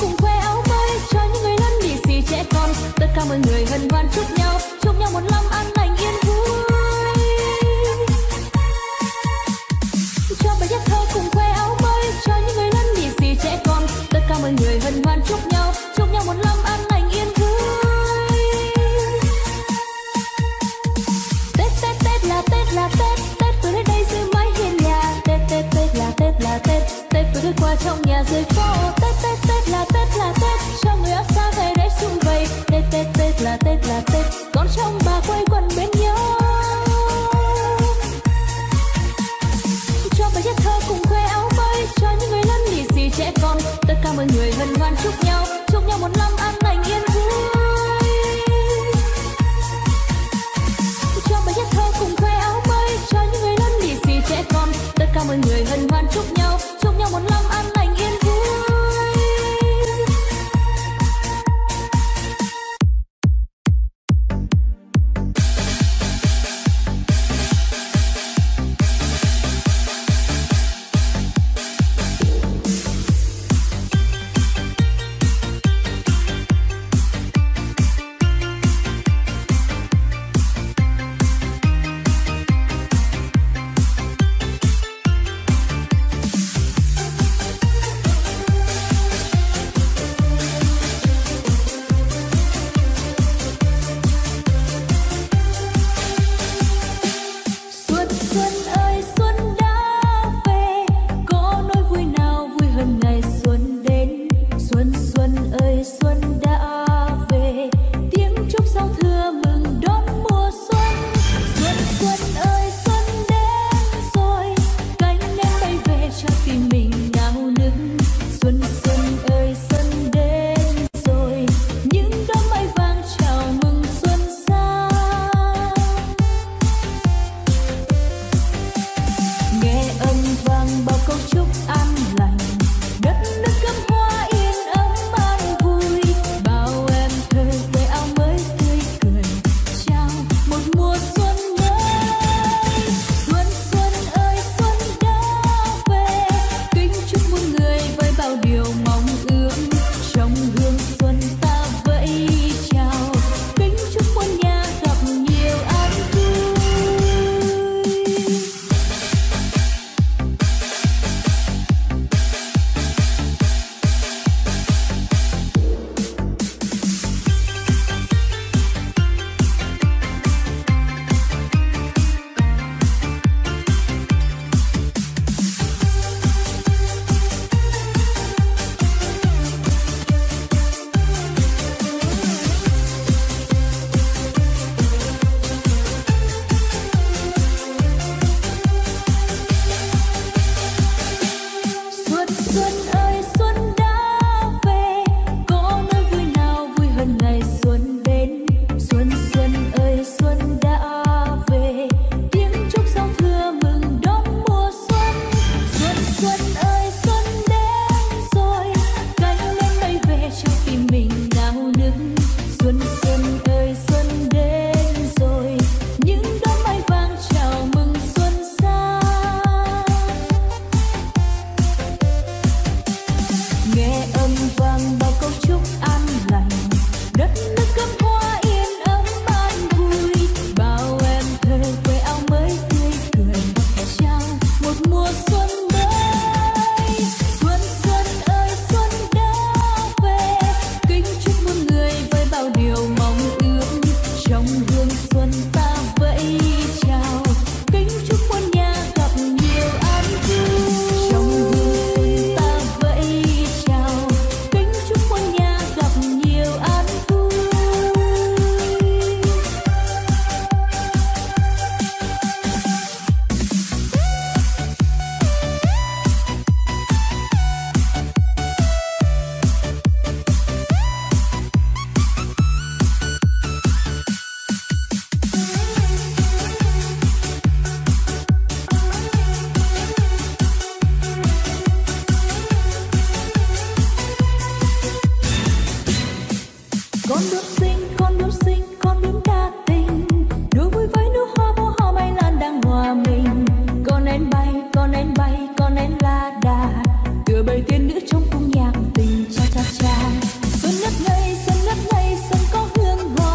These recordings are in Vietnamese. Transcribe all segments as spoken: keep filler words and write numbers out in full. cùng khoe mọi người hân hoan chúc nhau chúc nhau một năm an lành yên vui. Cho bài hát thơ cùng khoe áo mới cho những người lớn lì xì trẻ con, tất cả mọi người hân hoan chúc nhau chúc nhau một năm an lành yên vui. Tết Tết Tết là Tết là Tết, Tết vừa đến đây dưới mái hiên nhà. Tết Tết Tết là Tết là Tết, Tết vừa đi qua trong nhà dưới phố. Tết Tết Tết là Tết là Tết, cho người ở xa về để sum vầy. Tết Tết Tết là Tết là Tết, con cháu bà quây quần bên nhau. Cho bài hát thơ cùng khoe áo mới cho những người lớn lì xì trẻ con, tất cả mọi người hân hoan chúc nhau chúc nhau một năm an lành yên vui. Cho bài hát thơ cùng khoe áo mới cho những người lớn lì xì trẻ con, tất cả mọi người hân hoan chúc nhau chúc nhau một năm an lành yên vui. Trong cung nhạc tình cha cha cha, xuân ngất ngây xuân ngất ngây xuân có hương hoa.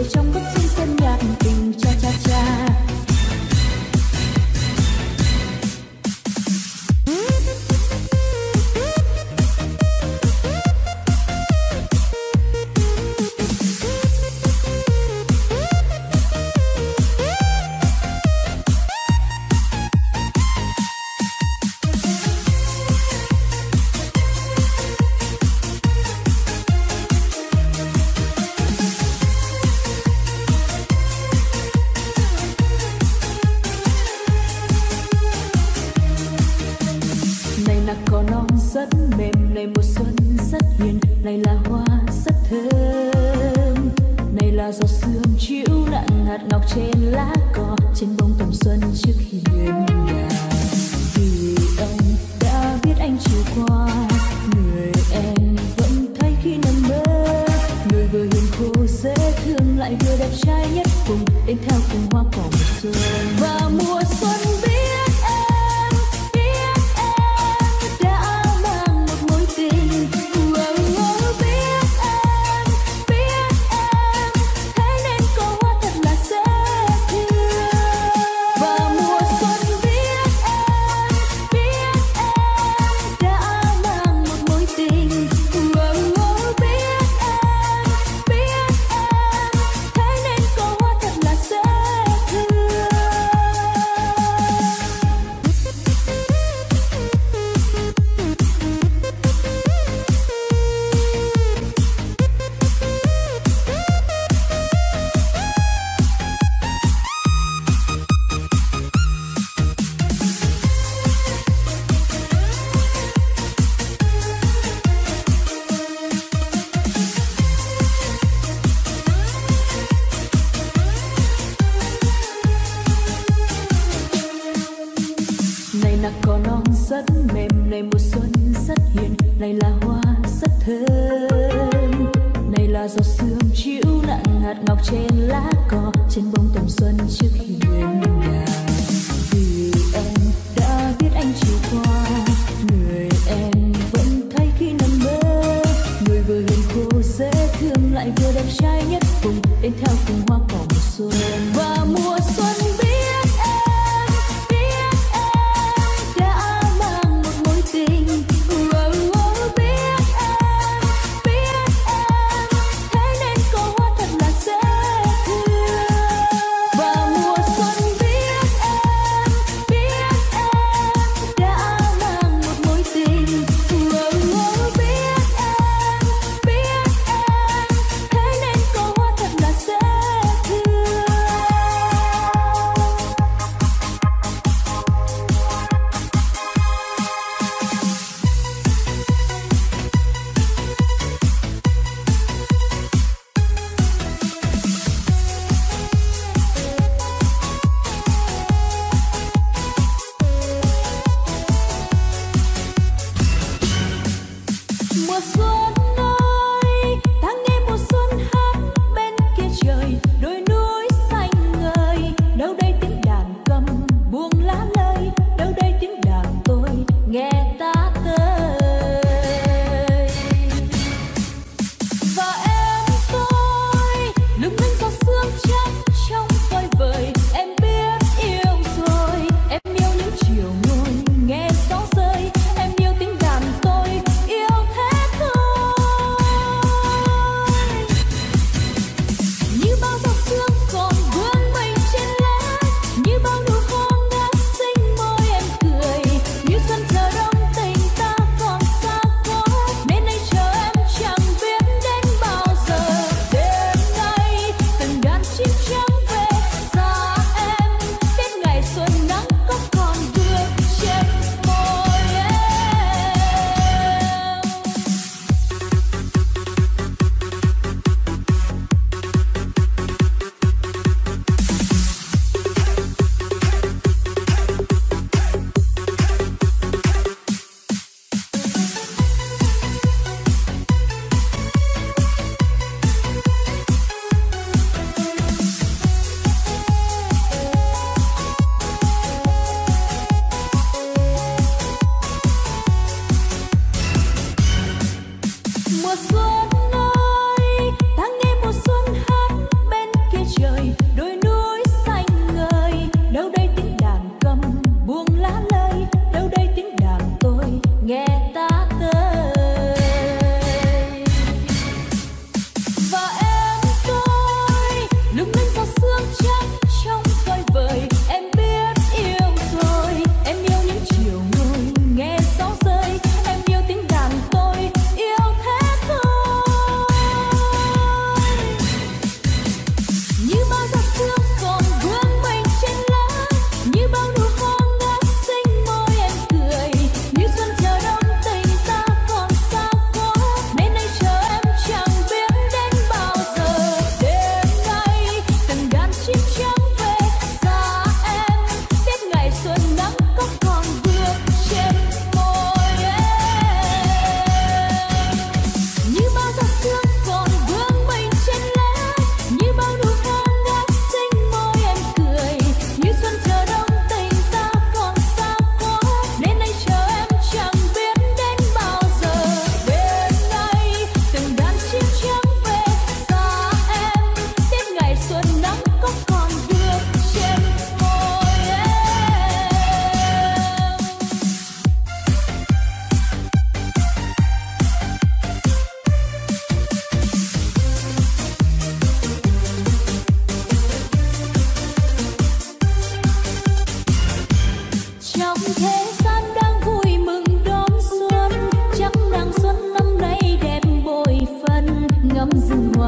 đều trong bức tranh sơn nhạc tình cha cha cha.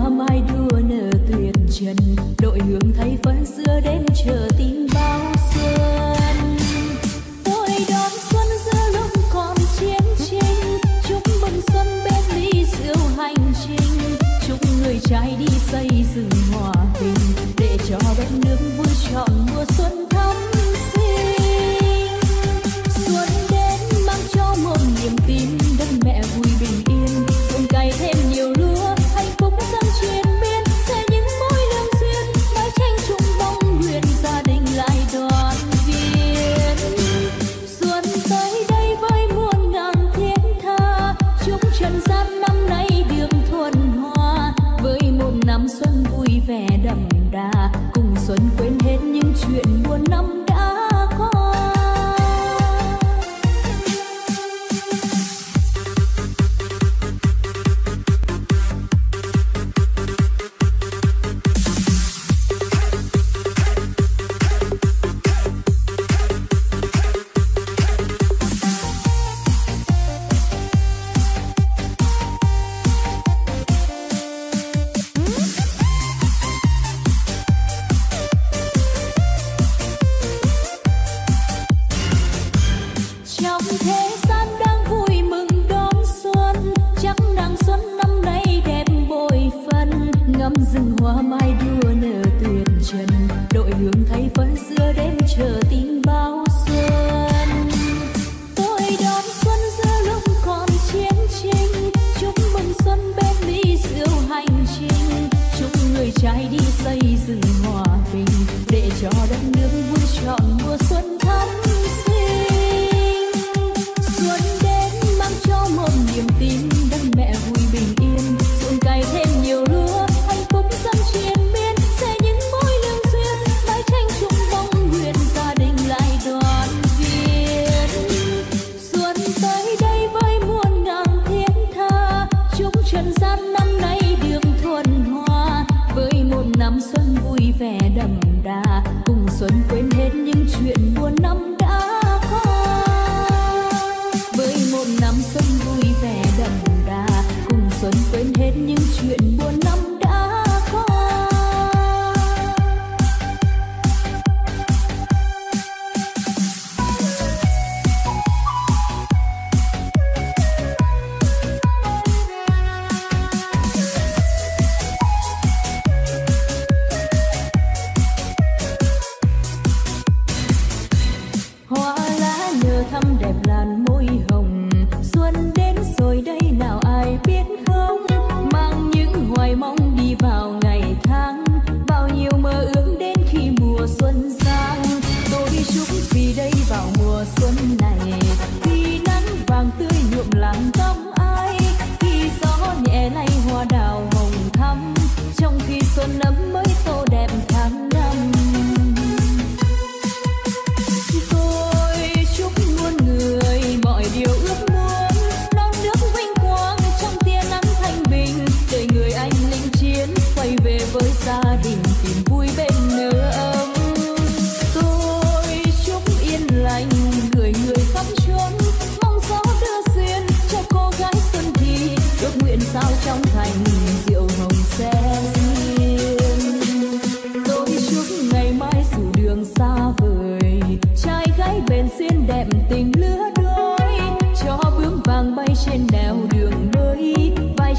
mai đua nở tuyệt trần, đội hương thấy phấn giữa đêm chờ tin bao xuân. Tôi đón xuân giữa lúc còn chiến tranh, chúc mừng xuân bên ly rượu hành trình, chúc người trai đi xây rừng hòa bình, để cho đất nước vui trọn mùa xuân thắm sinh. Xuân đến mang cho một niềm tin, đất mẹ vui bình yên, cùng cày thêm nhiều lúa, hạnh phúc dân truyền biên, sẽ những mối lương duyên, mái tranh chung vong nguyện gia đình lại đoàn viên. Xuân tới đây với muôn ngàn thiên tha, chúc trần gian năm nay được thuần hoa, với một năm xuân vui vẻ đậm đà, cùng xuân quên hết những chuyện buồn năm.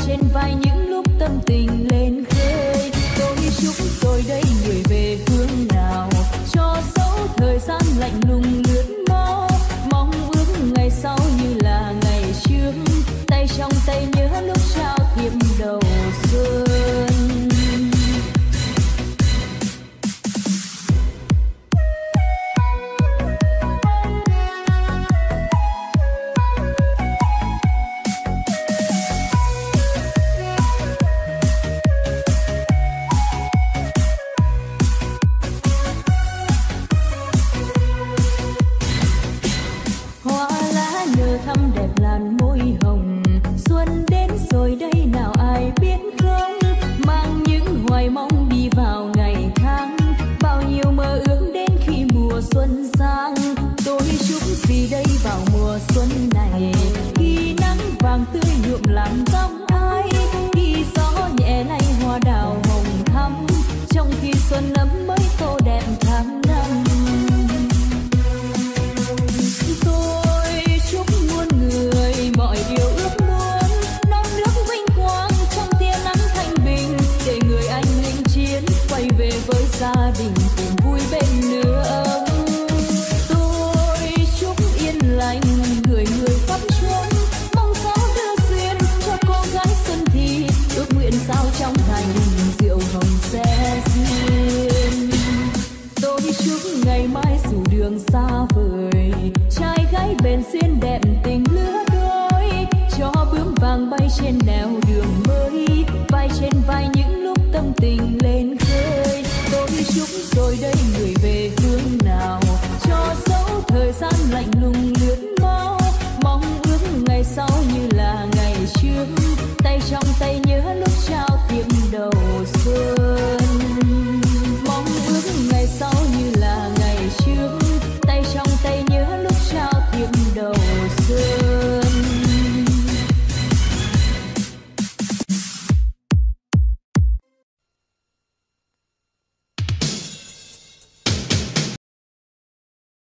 Trên vai những lúc tâm tình lên khơi, tôi chúc xuân ấm mới tô đẹp tháng năm. Tôi chúc muôn người mọi điều ước muốn, non nước vinh quang trong tia nắng thanh bình, để người anh linh chiến quay về với gia đình cùng vui bên nữa ông. Tôi chúc yên lành người người khắp chốn, mong gió đưa duyên cho cô gái xuân thì ước nguyện sao trong thành rượu hồng sẽ duyên. Tôi chúc ngày mai dù đường xa vời, trai gái bền duyên đẹp tình lứa đôi, cho bướm vàng bay trên nẻo đường mới, bay trên vai những lúc tâm tình lên khơi. Tôi chúc rồi đây người về hướng nào, cho dẫu thời gian lạnh lùng lướt mau, mong ước ngày sau như là ngày trước, tay trong tay nhớ lúc trao tiệm đầu xuân. Mong ước ngày sau như là ngày trước,